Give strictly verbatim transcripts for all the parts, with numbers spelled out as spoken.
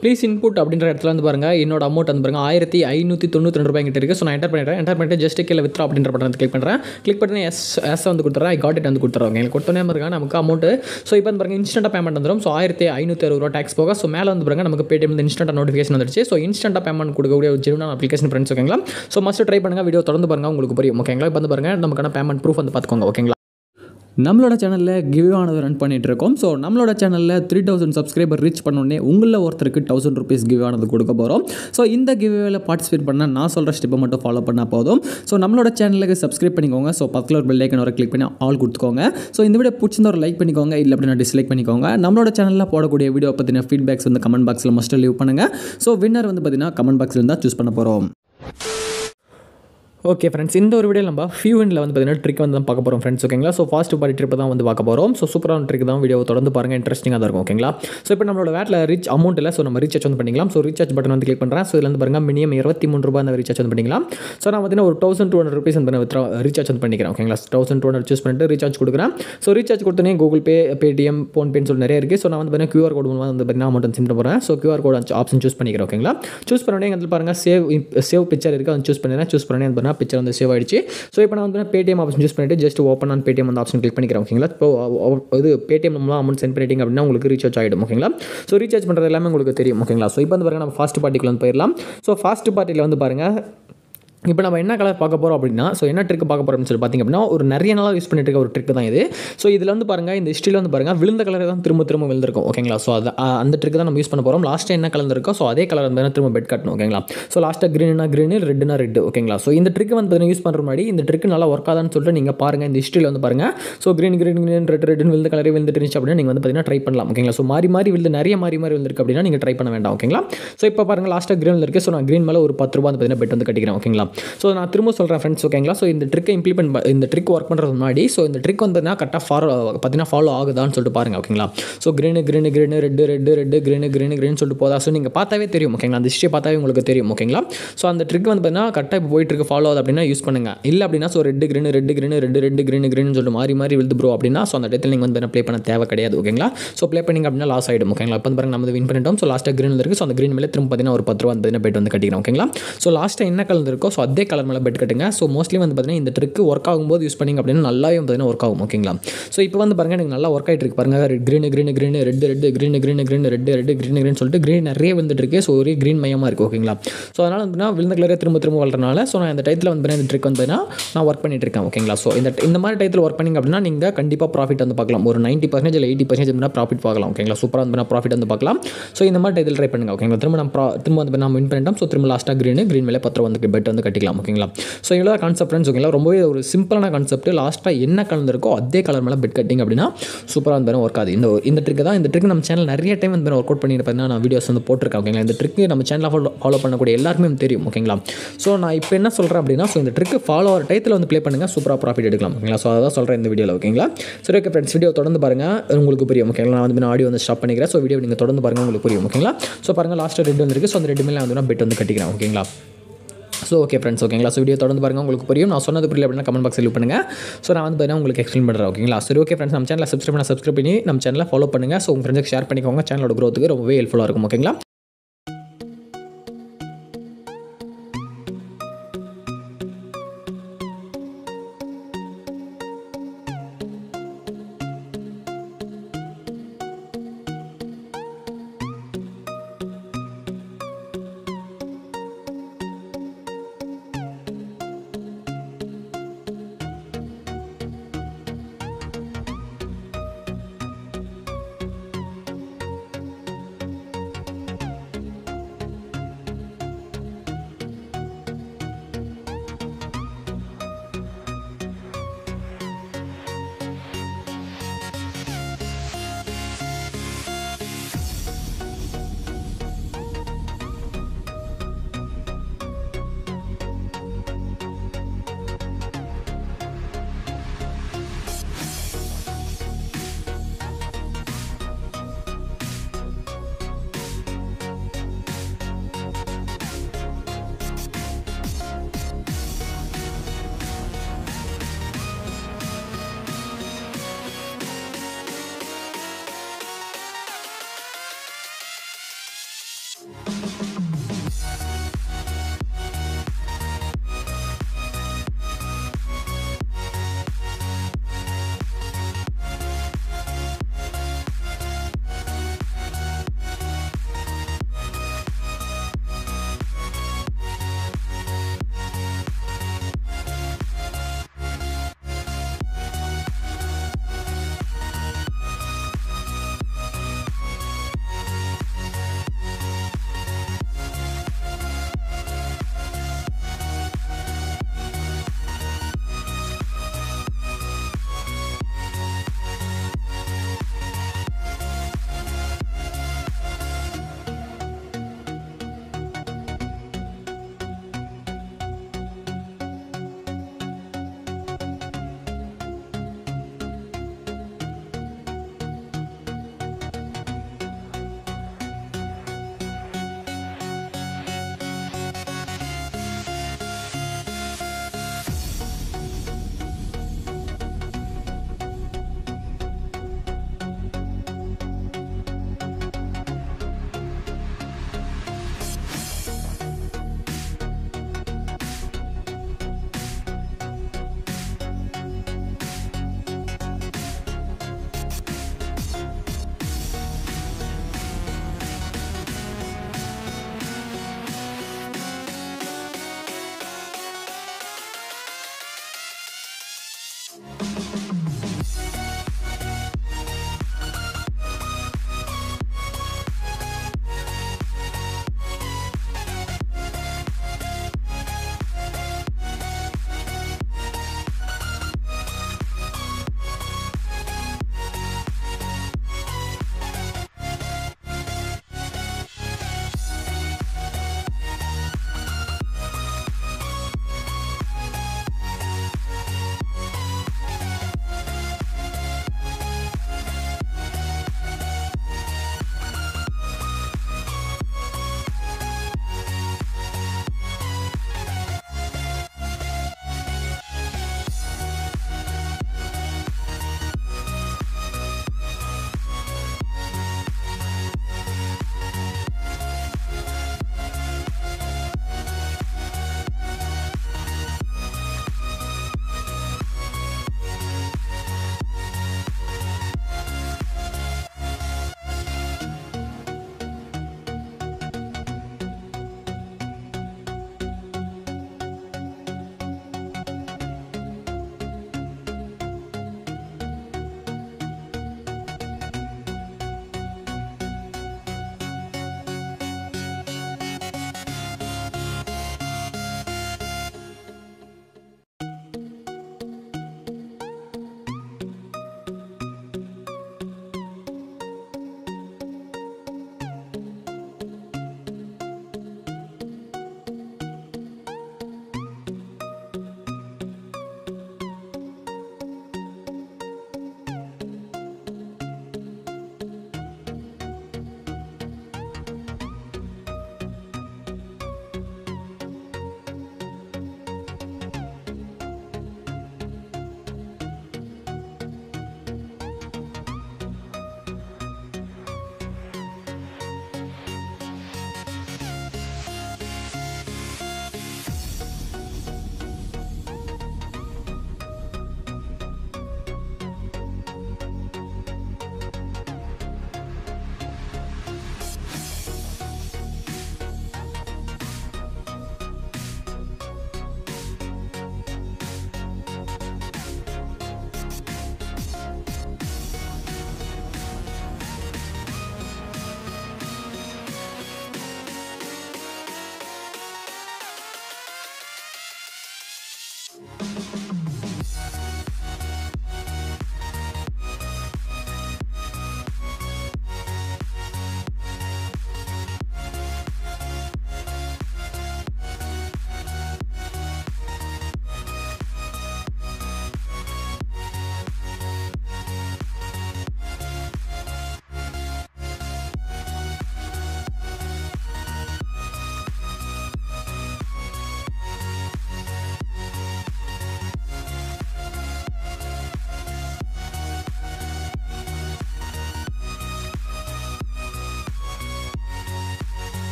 Please input அப்படின்ற இடத்துல வந்து பாருங்கள் என்னோட அமௌண்ட் வந்து பாருங்கள் ஆயிரத்தி ஐநூற்றி தொண்ணூற்றி ரெண்டு ரூபாய் கிட்ட இருக்குது. ஸோ நான் என்டர் பண்ணிடுறேன். என்டர் பண்ணிட்டு ஜஸ்ட் கீழே வித்ரா அப்படின்ற பட்டன் கிளிக் பண்ணுறேன். கிளிக் பண்ணி எஸ் எஸ் வந்து கொடுத்துறேன். ஐ காட் இட் வந்து கொடுத்துருவாங்க. எனக்கு கொடுத்தோன்னே பாருங்க நமக்கு அமௌண்ட்டு. ஸோ இப்போ வந்து பாருங்கள் இன்ஸ்டன்ட்டாக பேமெண்ட் வந்துடும். ஸோ ஆயிரத்தி ஐநூற்றி அறுபது ரூபா டேக்ஸ் போக. ஸோ மேலே வந்து பாருங்க நமக்கு பேடிஎம் வந்து இன்ஸ்டன்ட்டாக நோட்டிஃபிகேஷன் வந்துடுச்சு. ஸோ இன்ஸ்டன்ட்டாக பேமெண்ட் கொடுக்கக்கூடிய ஒரு ஜெனுவான அப்ளிகேஷன் ஃப்ரெண்ட்ஸ் ஓகேங்களா. ஸோ மஸ்ட் ட்ரை பண்ணுங்கள். வீடியோ தொடர்ந்து பாருங்கள் உங்களுக்கு புரியும் ஓகேங்களா. இப்போ வந்து பாருங்கள் நமக்கான பேமெண்ட் ப்ரூஃப் வந்து பார்த்துக்கோங்க ஓகேங்களா. நம்மளோட சேனலில் கிவ் ஆனது ரன் பண்ணிகிட்ருக்கோம். ஸோ நம்மளோட சேனலில் த்ரீ தௌசண்ட் சப்ஸ்கிரைபர் ரீச் பண்ணோடனே உங்களில் ஒருத்தருக்கு தௌசண்ட் ருபீஸ் கிவ் ஆனது கொடுக்க போகிறோம். ஸோ இந்த கிவ்வில் பார்ட்டிசிபேட் பண்ணால் நான் சொல்கிற ஸ்டெப்பை மட்டும் ஃபாலோ பண்ணால் போதும். ஸோ நம்மளோட சேனலுக்கு சப்ஸ்கிரைப் பண்ணிக்கோங்க. ஸோ பக்கத்தில் ஒரு பெல் ஐக்கன் வர கிளிக் பண்ணி ஆல் கொடுத்துக்கோங்க. ஸோ இந்த வீடியோ பிடிச்சிருந்தா ஒரு லைக் பண்ணிக்கோங்க. இல்லை அப்படின்னா டிஸ்லைக் பண்ணிக்கோங்க. நம்மளோட சேனலில் போடக்கூடிய வீடியோ பற்றின ஃபீட்பேக்ஸ் வந்து கமெண்ட் பாக்ஸில் மஸ்ட் லீவ் பண்ணுங்கள். ஸோ வின்னர் வந்து பார்த்திங்கன்னா கமெண்ட் பாக்ஸில் தான் சூஸ் பண்ண போகிறோம். ஓகே ஃப்ரெண்ட்ஸ், இந்த ஒரு வீடியோ நம்ம ஃபியூ எண்டில் வந்து பார்த்தீங்கன்னா ட்ரிக் வந்து தான் பார்க்க போகிறோம் ஃப்ரெண்ட்ஸ் ஓகேங்களா. ஸோ ஃபாஸ்ட் பாடி ட்ரிப் தான் வந்து பார்க்க போகிறோம். ஸோ சூப்பரான ட்ரிக் தான். வீடியோ தொடர்ந்து பாருங்கள், இன்ட்ரெஸ்டிங்காக தான் இருக்கும் ஓகேங்களா. ஸோ இப்போ நம்மளோட வேட்டில் ரீச் அமௌண்ட் இல்லை. ஸோ நம்ம ரீசார்ஜ் வந்து பண்ணிக்கலாம். ஸோ ரீசார்ஜ் பட்டன் வந்து கிளிக் பண்ணுறேன். ஸோ இதில் வந்து பாருங்கள் மினிமம் இருபத்தி மூணு ரூபாய் அந்த ரீசார்ஜ் வந்து பண்ணிக்கலாம். ஸோ நான் பார்த்தீங்கன்னா ஒரு தௌசண்ட் டூ ஹண்ட்ரட் ருபீஸ் வந்து ரீசார்ஜ் வந்து பண்ணிக்கிறேன் ஓகேங்களா. தௌசண்ட் டூ ஹண்ட்ரட் சூஸ் பண்ணிட்டு ரீசார்ஜ் கொடுக்குறேன். ஸோ ரீசார்ஜ் கொடுத்தோன்னே கூகுள் பே, பேடிஎம், ஃபோன்பேன்னு சொல்லி நிறைய இருக்குது. ஸோ நான் வந்து பார்த்தீங்கன்னா கியூஆர் கோடு மூலமாக வந்து பார்த்தீங்கன்னா அமௌண்ட் சிம்பிள் போகிறேன். So QR code option choose பண்ணிக்கிறேன் ஓகேங்களா. சூஸ் பண்ணோடனே எங்களுக்கு பாருங்கள் சேவ் சேவ் பிக்சர் இருக்குது. அதை சூஸ் பண்ணிடுறேன். சூஸ் பண்ணி வந்து பிக்சர் வந்து சேவ் ஆயிடுச்சு. ஸோ இப்போ நான் வந்து பேடிஎம் ஆப்ஷன் யூஸ் பண்ணிட்டு ஜஸ்ட் ஓப்பன் ஆன் பேடிஎம் வந்து ஆப்ஷன் கிளிக் பண்ணிக்கிறேன் ஓகேங்களா. இப்போ இது பேடிஎம் மூலம் அமௌண்ட் சென்ட் பண்ணிட்டீங்க அப்படின்னா உங்களுக்கு ரீசார்ஜ் ஆகிடும் ஓகேங்களா. ஸோ ரீசார்ஜ் பண்ணுறது எல்லாமே உங்களுக்கு தெரியும் ஓகேங்களா. ஸோ இப்போ வந்து பாருங்கள் நம்ம ஃபாஸ்ட் பார்ட்டிக்கு வந்து போயிடலாம். ஸோ ஃபாஸ்ட் பார்ட்டியில் வந்து பாருங்கள் இப்போ நம்ம என்ன கலர் பார்க்க போகிறோம் அப்படின்னா, ஸோ என்ன ட்ரிக் பார்க்க போகிறோம் சொல்லி பார்த்திங்க அப்படின்னா ஒரு நிறைய நாளாக யூஸ் பண்ணிட்டு இருக்க ஒரு ட்ரிக் தான் இது. ஸோ இதில் வந்து பாருங்கள் இந்த ஹிஸ்ட்ரியில் வந்து பாருங்கள் விழுந்த கலரை தான் திரும்ப திரும்ப விழுந்திருக்கும் ஓகேங்களா. ஸோ அது அந்த ட்ரிக் தான் நம்ம யூஸ் பண்ண போகிறோம். லாஸ்ட்டாக என்ன கலந்துருக்கோம் ஸோ அதே கலர் வந்து திரும்ப பெட் கட்டணும் ஓகேங்களா. ஸோ லாஸ்ட்டாக க்ரீனா க்ரீனு, ரெட்னா ரெட் ஓகேங்களா. ஸோ இந்த ட்ரிக் வந்து யூஸ் பண்ணுற முன்னாடி இந்த ட்ரிக் நல்லா ஒர்க் ஆகுதுன்னு சொல்லிட்டு நீங்கள் பாருங்கள் இந்த ஹிஸ்ட்ரியில் வந்து பாருங்கள். So green green green red ரெட்னு விழுந்த கலரே விழுந்துட்டு இருந்துச்சு அப்படின்னா நீங்கள் வந்து பார்த்தீங்கன்னா ட்ரை பண்ணலாம் ஓகேங்களா. ஸோ மாறி மாறி விழுந்து நிறைய மாறி மாறி விழுந்திருக்கு அப்படின்னா நீங்கள் ட்ரை பண்ண வேண்டாம் ஓகேங்களா. ஸோ இப்போ பாருங்கள் லாஸ்ட்டாக க்ரீனில் இருக்குது. ஸோ நான் க்ரீன் மேலே ஒரு பத்து ரூபா வந்து பார்த்தீங்கன்னா பெட் வந்து கட்டிக்கிறேன் ஓகேங்களா. ஸோ நான் திரும்ப சொல்கிறேன் ஃப்ரெண்ட்ஸ் ஓகேங்களா. ஸோ இந்த ட்ரிக்கை இம்ப்ளிமெண்ட் இந்த ட்ரிக் ஒர்க் பண்ணுறது முன்னாடி ஸோ இந்த ட்ரிக் வந்து பார்த்தீங்கன்னா கரெக்டாக ஃபாலோ பார்த்தீங்கன்னா ஃபாலோ ஆகுதான்னு சொல்லிட்டு பாருங்கள் ஓகேங்களா. So green green green red red red green green green சொல்லிட்டு போதா. ஸோ நீங்கள் பார்த்தாவே தெரியும் ஓகேங்களா. அந்த ஹிஸ்ட்ரியை பார்த்தாவே உங்களுக்கு தெரியும் ஓகேங்களா. ஸோ அந்த ட்ரிக் வந்து பார்த்தீங்கன்னா கரெக்டாக இப்போ போயிட்டு இருக்கு ஃபாலோ ஆகுது அப்படின்னா யூஸ் பண்ணுங்கள். இல்லை அப்படின்னா so red green red green red red green green சொல்லிட்டு மாறி மாறி விழுது ப்ரோ அப்படின்னா ஸோ அந்த இடத்துல நீங்கள் வந்து ப்ளே பண்ண தேவை கிடையாது ஓகேங்களா. ஸோ ப்ளே பண்ணிங்க அப்படின்னா லாஸ் ஆகிடும் ஓகேங்களா. இப்போ வந்து பாருங்கள் நம்ம வின் பண்ணிட்டோம். ஸோ லாஸ்ட்டாக க்ரீனில் இருக்குது. ஸோ அந்த க்ரீன் மேலே திரும்ப பார்த்தீங்கன்னா ஒரு பத்து ரூபா வந்து பெட் வந்து கட்டிக்கிறோம் ஓகேங்களா. ஸோ லாஸ்ட்டாக என்ன கலந்துருக்கோ ஸோ அதே கலர் மேலே பெட் கட்டுங்க. ஸோ மோஸ்ட்லி வந்து பார்த்தீங்கன்னா இந்த ட்ரிக் ஒர்க் ஆகும்போது யூஸ் பண்ணிங்க அப்படின்னா நல்லாவே பார்த்தீங்கன்னா ஒர்க் ஆகும் ஓகேங்களா. ஸோ இப்போ வந்து பாருங்கள் எனக்கு நல்லா ஒர்க் ஆகிட்டு இருக்கு பாருங்கள். Green green green red red green green green red red green green சொல்லிட்டு க்ரீன் நிறைய வந்துட்டு இருக்கு. ஸோ ஒரே க்ரீன் மயமாக இருக்குது ஓகேங்களா. ஸோ அதனால் வந்து விழுந்த கலரே திரும்ப திரும்ப வளர்றனால ஸோ நான் இந்த டைத்தில் வந்து இந்த ட்ரிக் வந்து நான் ஒர்க் பண்ணிட்டு இருக்கேன் ஓகேங்களா. ஸோ இந்த இந்த மாதிரி டைத்தில் ஒர்க் பண்ணிங்க அப்படின்னா நீங்கள் கண்டிப்பாக ப்ராஃபிட் வந்து பார்க்கலாம். ஒரு நைன்ட்டி பர்சன்டேஜ் இல்லை எயிட்டி பர்சன்டேஜ் வந்து ப்ராஃபிட் பார்க்கலாம் ஓகேங்களா. சூப்பராக வந்து ப்ராஃபிட் வந்து பார்க்கலாம். ஸோ இந்த மாதிரி டைத்தில் ட்ரை பண்ணுங்க ஓகேங்களா. திரும்ப நம்ம திரும்ப வந்து நம்ம வின் பண்ணிட்டோம். ஸோ திரும்ப லாஸ்ட்டாக க்ரீன் க்ரீன் மேலே பத்து ரூபா வந்து பெட் வந்து கட்டிக்கலாம் ஓகேங்களா. ஸோ இவ்வளோ கான்செப்ட் ஃப்ரெண்ட்ஸ் ஓகேங்களா. ரொம்பவே ஒரு சிம்பிளான கான்செப்ட். லாஸ்ட்டாக என்ன கலந்துருக்கோ அதே கலர் மேலே பெட் கட்டிங் அப்படின்னா சூப்பராக வந்து ஒர்க் ஆகுது. இந்த இந்த ட்ரிக்கு தான். இந்த ட்ரிக் நம்ம சேனல் நிறைய டைம் வந்து ஒர்க் அவுட் பண்ணியிருப்பேன். நான் வீடியோஸ் வந்து போட்டிருக்கேன் ஓகேங்களா. இந்த ட்ரிக்கு நம்ம சேனலில் ஃபாலோ ஃபாலோ பண்ணக்கூடிய எல்லாருமே தெரியும் ஓகேங்களா. ஸோ நான் இப்போ என்ன சொல்கிறேன் அப்படின்னா ஸோ இந்த ட்ரிக்கு ஃபாலோ ஆகிற டைத்தில் வந்து ப்ளே பண்ணுங்கள். சூப்பராக ப்ராஃபிட் எடுக்கலாம் ஓகேங்களா. ஸோ அதான் சொல்கிறேன் இந்த வீடியோவில் ஓகேங்களா. சரி ஓகே ஃப்ரெண்ட்ஸ், வீடியோ தொடர்ந்து பாருங்கள் உங்களுக்கு புரியும் ஓகேங்களா. நான் வந்து ஆடியோ வந்து ஸ்டாப் பண்ணிக்கிறேன். ஸோ வீடியோ நீங்கள் தொடர்ந்து பாருங்கள் உங்களுக்கு புரியும் ஓகேங்களா. ஸோ பாருங்கள் லாஸ்ட்டாக ரெட் வந்துருக்கு. ஸோ அந்த ரெட் மேலே வந்து பெட் வந்து கட்டிக்கிறேன் ஓகேங்களா. ஸோ ஓகே ஃப்ரெண்ட்ஸ் ஓகேங்களா. ஸோ வீடியோ தொடர்ந்து பாருங்கள் உங்களுக்கு புரியும். நான் சொன்னது புரியல அப்படின்னா கமெண்ட் பாக்ஸ் லீவ் பண்ணுங்கள். ஸோ நான் வந்து பார்த்தீங்கன்னா உங்களுக்கு எக்ஸ்பிளைன் பண்ணுறேன் ஓகேங்களா. சரி ஓகே ஃப்ரெண்ட்ஸ், நம்ம சேனலில் சப்ஸ்கிரைப் பண்ணி சப்ஸ்கிரைப் பண்ணி நம்ம சேனலில் ஃபாலோ பண்ணுங்கள். ஸோ உங்கள் ஃப்ரெண்ட்ஸுக்கு ஷேர் பண்ணிக்கோங்க. சேனலோட க்ரோத்துக்கு ரொம்பவே ஹெல்ப்ஃபுல்லாக இருக்கும் ஓகேங்களா.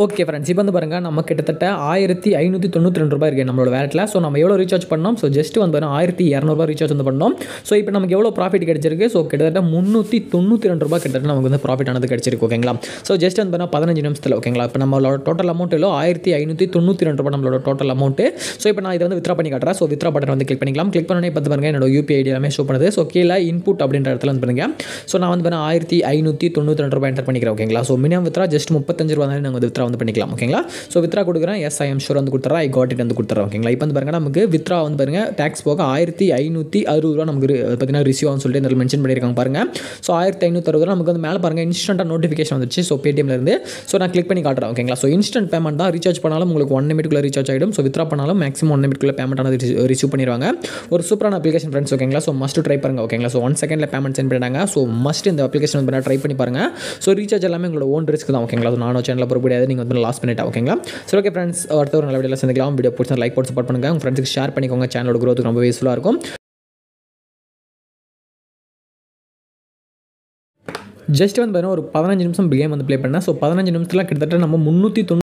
ஓகே ஃப்ரெண்ட்ஸ், இப்போ வந்து பாருங்கள் நம்ம கிட்டத்தட்ட ஆயிரத்தி ஐநூற்றி தொண்ணூற்றி ரெண்டு ரூபாய் இருக்குது நம்மளோட வேலட்டில். ஸோ நம்ம எவ்வளோ ரீசார்ஜ் பண்ணோம், ஸோ ஜஸ்ட் வந்து பாருங்கள் ஆயிரத்தி இரநூறுபா ரீசார்ஜ் வந்து பண்ணோம். ஸோ இப்போ நமக்கு எவ்வளோ ப்ராஃபிட் கிடச்சிருக்கு, ஸோ கிட்டத்தட்ட முந்நூற்றி தொண்ணூற்றி ரெண்டு ரூபாய் கிட்டத்தட்ட நமக்கு வந்து ப்ராஃபிட் ஆனது கிடச்சிருக்கு ஓகேங்களா. ஸோ ஜஸ்ட் வந்து பாருங்கள் பதினஞ்சு நிமிஷத்தில் ஓகேங்களா. இப்போ நம்மளோட டோட்டல் அமௌண்ட்டில் ஆயிரத்தி ஐநூற்றி தொண்ணூற்றி ரெண்டு ரூபாய் நம்மளோட டோட்டல் அமௌண்ட்டு. ஸோ இப்போ நான் இதை வந்து வித்ரா பண்ணி காட்டுறேன். ஸோ வித்ரா பட்டன் வந்து கிளிக் பண்ணிக்கலாம். கிளிக் பண்ணோன்னே பார்த்து பாருங்கள் என்னோட யூபிஐ ஐடி எல்லாமே ஷோ பண்ணுது. ஸோ கீழே இன்புட் அப்படின்ற இடத்துல வந்து பாருங்கள். ஸோ நான் வந்து பாருங்கள் ஆயிரத்தி ஐநூற்றி தொண்ணூற்றி ரெண்டு ரூபாய் என்டர் பண்ணிக்கிறேன் ஓகேங்களா. ஸோ மினிமம் வித்ரா ஜஸ்ட் முப்பத்தஞ்சு ரூபா தானே நாங்கள் வித்ரா வந்து பண்ணிக்கலாம் ஓகேங்களா. ஸோ வித்ரா கொடுக்குறேன், எஸ் ஐ எம் ஷூர் வந்து கொடுத்துறேன், ஐ காட் இட் வந்து கொடுத்துறேன் ஓகேங்களா. இப்போ வந்து பாருங்கள் நமக்கு வித்ரா வந்து பாருங்கள் டேக்ஸ் போக ஆயிரத்தி ஐநூற்றி அறுபது ரூபா நமக்கு பார்த்தீங்கன்னா ரிசீவான்னு சொல்லிட்டு இதில் மென்ஷன் பண்ணியிருக்காங்க பாருங்கள். ஸோ ஆயிரத்தி ஐநூற்றி அறுபது ரூபா நமக்கு வந்து மேலே பாருங்கள் இன்ஸ்டன்ட்டாக நோட்டிஃபிகேஷன் வந்துச்சு. ஸோ பேடிஎம்லேருந்து ஸோ நான் கிளிக் பண்ணி காட்டுறேன் ஓகேங்களா. ஸோ இன்ஸ்டன்ட் பேமெண்ட் தான், ரீசார்ஜ் பண்ணாலும் உங்களுக்கு ஒன் நிமிட்குள்ளே ரீசார்ஜ் ஆகிடும். ஸோ வித்ரா பண்ணாலும் மேக்ஸிமம் ஒன் நிமிட்குள்ளே பேமெண்ட் ஆனது ரிசீவ் பண்ணிடுவாங்க. ஒரு சூப்பரான அப்ளிகேஷன் ஃப்ரெண்ட்ஸ் ஓகேங்களா. ஸோ மஸ்ட் ட்ரை பண்ணுங்கள் ஓகேங்களா. ஸோ ஒன் செகண்டில் பேமெண்ட் சென்ட் பண்ணிட்டாங்க. ஸோ மஸ்ட் இந்த அப்ளிகேஷன் வந்து ட்ரை பண்ணி பாருங்கள். ஸோ ரீசார்ஜ் எல்லாமே உங்களோட ஓன் ரிஸ்க் தான் ஓகேங்களா. ஸோ நானும் சேனலில் பொறுப்படையாது, நீங்கள் வந்து லாஸ் பண்ணிட்டா ஓகேங்களா. ஸோ ஓகே ஃப்ரெண்ட்ஸ், அடுத்த ஒரு நல்ல வீடியோவில் சேர்ந்துக்கலாம். வீடியோ பிடிச்சா லைக் போட்டு சப்போர்ட் பண்ணுங்கள், உங்கள் ஃப்ரெண்ட்ஸுக்கு ஷேர் பண்ணிக்கோங்க. சேனலோட க்ரோத்துக்கு ரொம்ப யூஸ்ஃபுல்லாக இருக்கும். ஜஸ்ட் வந்து பாருங்கள் ஒரு பதினஞ்சு நிமிஷம் கேம் வந்து ப்ளே பண்ணேன். ஸோ பதினஞ்சு நிமிஷத்தில் கிட்டத்தட்ட நம்ம முந்நூற்றி தொண்ணூறு